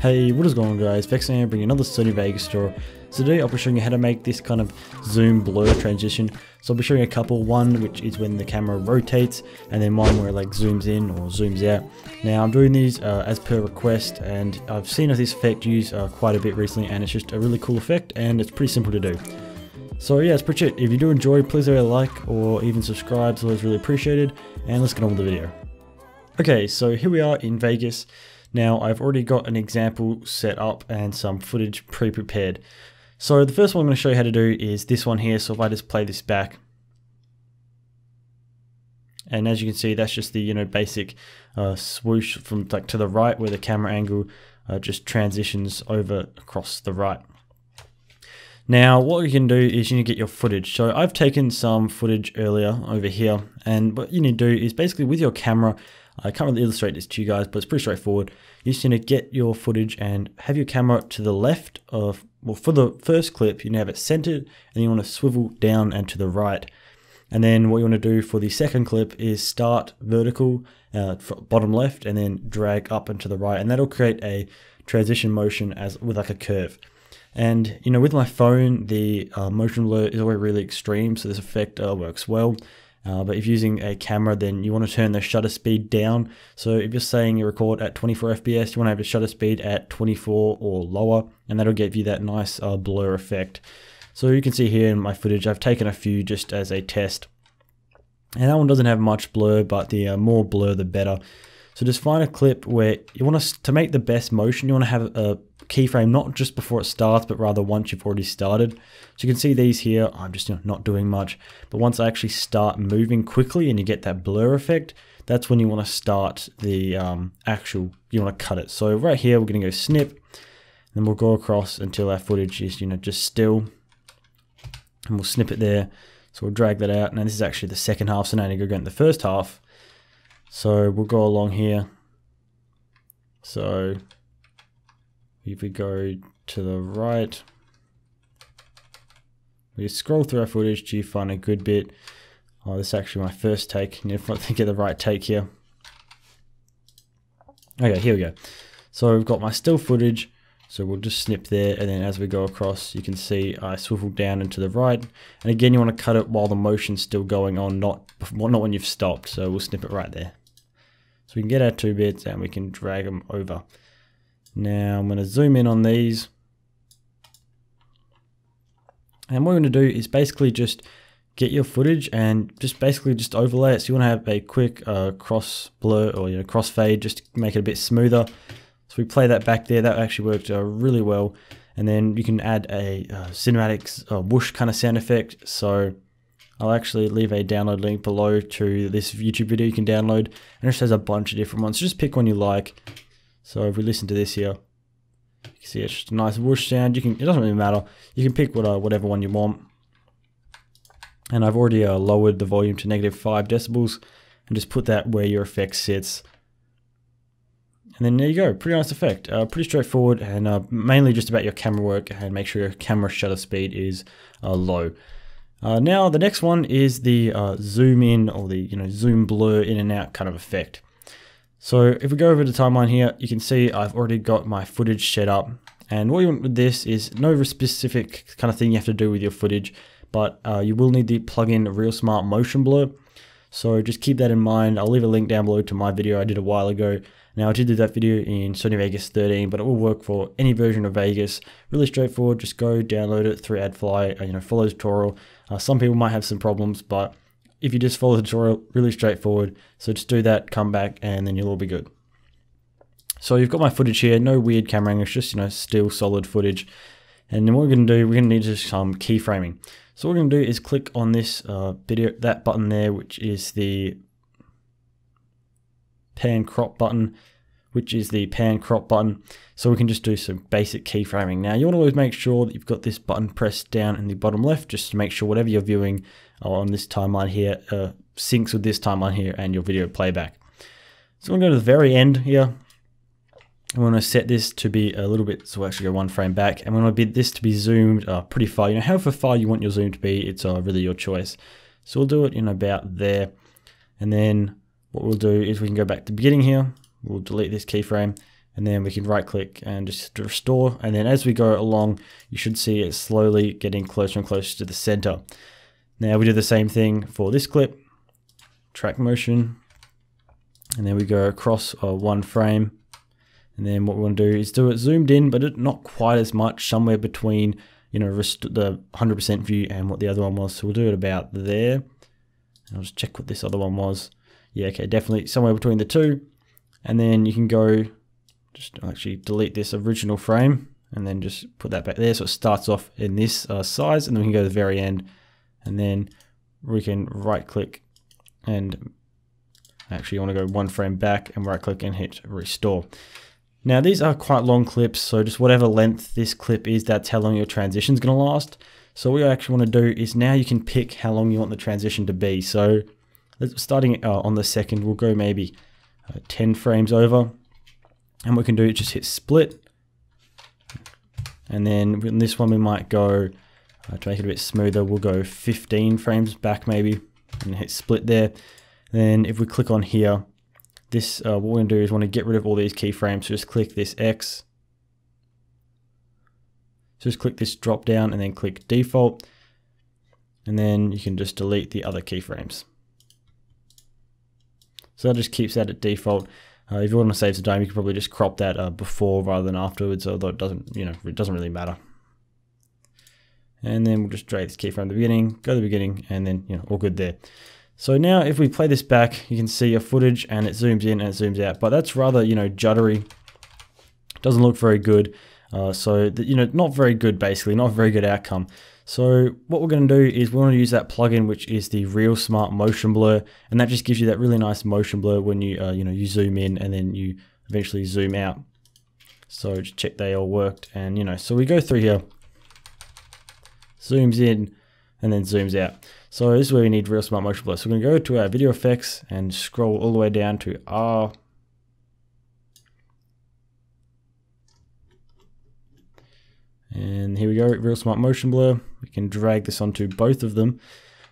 Hey, what is going on guys, Vex here, bringing another Sony Vegas Pro. So today I'll be showing you how to make this kind of zoom blur transition. So I'll be showing you a couple, one which is when the camera rotates, and then one where it like zooms in or zooms out. Now I'm doing these as per request, and I've seen this effect used quite a bit recently, and it's just a really cool effect and it's pretty simple to do. So yeah, that's pretty it. If you do enjoy, please leave a like or even subscribe, it's always really appreciated, and let's get on with the video. Okay, so here we are in Vegas. Now I've already got an example set up and some footage pre-prepared. So the first one I'm going to show you how to do is this one here. So if I just play this back, and as you can see, that's just the basic swoosh from like to the right where the camera angle just transitions over across the right. Now what you can do is you need to get your footage. So I've taken some footage earlier over here, and what you need to do is basically with your camera, I can't really illustrate this to you guys, but it's pretty straightforward. You just need to get your footage and have your camera to the left of, well, for the first clip, you need to have it centered, and you want to swivel down and to the right. And then what you want to do for the second clip is start vertical, bottom left, and then drag up and to the right, and that'll create a transition motion as with like a curve. And with my phone, the motion blur is always really extreme, so this effect works well. But if using a camera, then you want to turn the shutter speed down. So if you're saying you record at 24 FPS, you want to have the shutter speed at 24 or lower, and that'll give you that nice blur effect. So you can see here in my footage, I've taken a few just as a test. And that one doesn't have much blur, but the more blur, the better. So just find a clip where you want to make the best motion. You want to have a keyframe not just before it starts, but rather once you've already started. So you can see these here, I'm just not doing much, but once I actually start moving quickly and you get that blur effect, that's when you want to start the you want to cut it. So right here, we're going to go snip, and we'll go across until our footage is just still, and we'll snip it there. So we'll drag that out. Now this is actually the second half, so now I need to go into the first half. So we'll go along here. So if we go to the right, we scroll through our footage to find a good bit. Oh, this is actually my first take. If I get the right take here. Okay, here we go. So we've got my still footage. So we'll just snip there, and then as we go across, you can see I swivel down and to the right. And again, you want to cut it while the motion's still going on, not when you've stopped. So we'll snip it right there. So we can get our two bits and we can drag them over. Now I'm going to zoom in on these, and what we're going to do is basically just get your footage and just overlay it. So you want to have a quick cross blur or cross fade, just make it a bit smoother. So we play that back there. That actually worked really well. And then you can add a cinematic whoosh kind of sound effect. So I'll actually leave a download link below to this YouTube video you can download, and it just has a bunch of different ones. So just pick one you like. So if we listen to this here, you can see it's just a nice whoosh sound. It doesn't really matter. You can pick whatever one you want. And I've already lowered the volume to -5 decibels, and just put that where your effect sits. And then there you go, pretty nice effect. Pretty straightforward, and mainly just about your camera work, and make sure your camera shutter speed is low. Now the next one is the zoom in, or the zoom blur in and out kind of effect. So if we go over the timeline here, you can see I've already got my footage set up. And what you want with this is no specific kind of thing you have to do with your footage, but you will need the plugin ReelSmart Motion Blur. So just keep that in mind. I'll leave a link down below to my video I did a while ago. Now I did do that video in Sony Vegas 13, but it will work for any version of Vegas. Really straightforward. Just go download it through AdFly. Follow the tutorial. Some people might have some problems, but if you just follow the tutorial, really straightforward. So just do that, come back, and then you'll all be good. So you've got my footage here, no weird camera angles, just still solid footage. And then what we're gonna do, we're gonna need just some keyframing. So what we're gonna do is click on this that button there, which is the pan crop button, So we can just do some basic keyframing. Now you want to always make sure that you've got this button pressed down in the bottom left, just to make sure whatever you're viewing on this timeline here syncs with this timeline here and your video playback. So we're going to go to the very end here. I'm going to set this to be a little bit, so we'll actually go one frame back, and we want this to be zoomed pretty far. However far you want your zoom to be, it's really your choice. So we'll do it in about there. And then what we'll do is we can go back to the beginning here. We'll delete this keyframe, and and then we can right click and just restore. And then as we go along, you should see it slowly getting closer and closer to the center. Now we do the same thing for this clip, track motion, and then we go across one frame. And then what we want to do is do it zoomed in, but not quite as much, somewhere between, you know, the 100% view and what the other one was. So we'll do it about there. And I'll just check what this other one was. Yeah, okay, definitely somewhere between the two. And then you can go, just actually delete this original frame and then just put that back there. So it starts off in this size, and then we can go to the very end, and then we can right click, and actually you want to go one frame back and right click and hit restore. Now these are quite long clips, so just whatever length this clip is, that's how long your transition is going to last. So what you actually want to do is now you can pick how long you want the transition to be. So starting on the second, we'll go maybe 10 frames over, and what we can do is just hit split. And then in this one we might go, to make it a bit smoother, we'll go 15 frames back maybe and hit split there. Then if we click on here, this what we're going to do is want to get rid of all these keyframes. So just click this X. So just click this drop down and then click default. And then you can just delete the other keyframes. So that just keeps that at default. If you want to save some time, you can probably just crop that before rather than afterwards, although it doesn't, you know, it doesn't really matter. And then we'll just drag this keyframe to the beginning, go to the beginning, and then, you know, all good there. So now if we play this back, you can see your footage, and it zooms in and it zooms out, but that's rather, you know, juddery. Doesn't look very good. So, you know, not very good, basically, not a very good outcome. So what we're going to do is we want to use that plugin, which is the ReelSmart Motion Blur, and that just gives you that really nice motion blur when you, you know, you zoom in and then you eventually zoom out. So just check they all worked, and, you know, so we go through here, zooms in, and then zooms out. So this is where we need ReelSmart Motion Blur. So we're gonna go to our video effects and scroll all the way down to R. And here we go, ReelSmart Motion Blur. We can drag this onto both of them.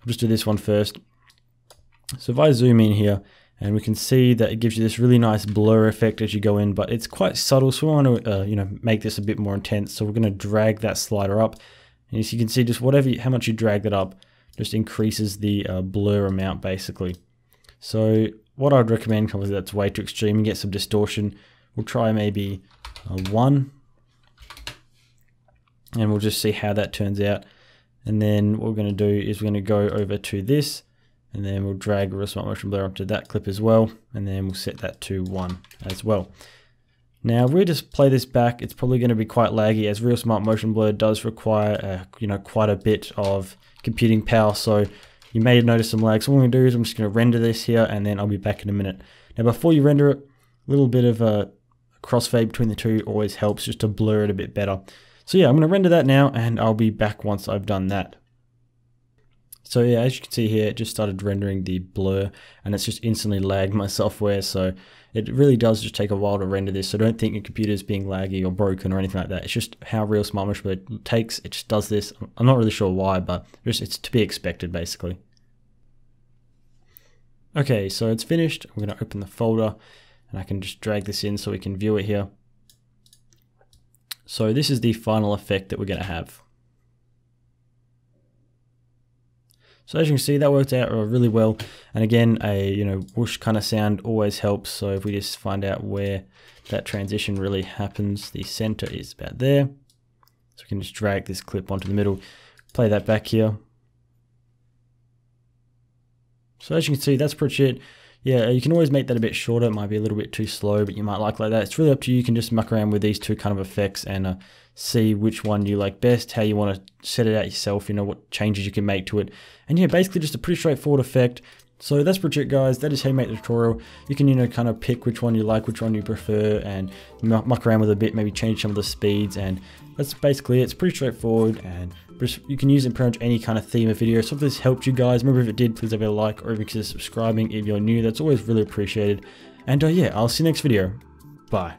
I'll just do this one first. So if I zoom in here, and we can see that it gives you this really nice blur effect as you go in, but it's quite subtle, so we wanna you know, make this a bit more intense. So we're gonna drag that slider up. And as you can see, just whatever, how much you drag that up, just increases the blur amount basically. So what I'd recommend, because that's way too extreme, you get some distortion. We'll try maybe 1, and we'll just see how that turns out. And then what we're going to do is we're going to go over to this, and then we'll drag ReelSmart Motion Blur up to that clip as well, and then we'll set that to 1 as well. Now, if we just play this back, it's probably going to be quite laggy, as ReelSmart Motion Blur does require, you know, quite a bit of computing power. So you may notice some lag. So what I'm going to do is I'm just going to render this here, and then I'll be back in a minute. Now, before you render it, a little bit of a crossfade between the two always helps, just to blur it a bit better. So yeah, I'm going to render that now, and I'll be back once I've done that. So yeah, as you can see here, it just started rendering the blur, and it's just instantly lagged my software. So it really does just take a while to render this. So don't think your computer is being laggy or broken or anything like that. It's just how ReelSmart Motion Blur takes. It just does this. I'm not really sure why, but just it's to be expected basically. Okay, so it's finished. I'm going to open the folder, and I can just drag this in so we can view it here. So this is the final effect that we're going to have. So as you can see, that worked out really well. And again, a, you know, whoosh kind of sound always helps. So if we just find out where that transition really happens, the center is about there. So we can just drag this clip onto the middle, play that back here. So as you can see, that's pretty it. Yeah, you can always make that a bit shorter. It might be a little bit too slow, but you might like that. It's really up to you. You can just muck around with these two kind of effects and see which one you like best, how you want to set it out yourself, you know, what changes you can make to it. And yeah, basically just a pretty straightforward effect. So that's pretty it, guys. That is how you make the tutorial. You can, you know, kind of pick which one you like, which one you prefer, and muck around with it a bit, maybe change some of the speeds, and that's basically it. It's pretty straightforward, and you can use it in pretty much any kind of theme of video. So if this helped you guys, remember if it did, please leave a like, or even consider subscribing if you're new. That's always really appreciated. And yeah, I'll see you next video. Bye.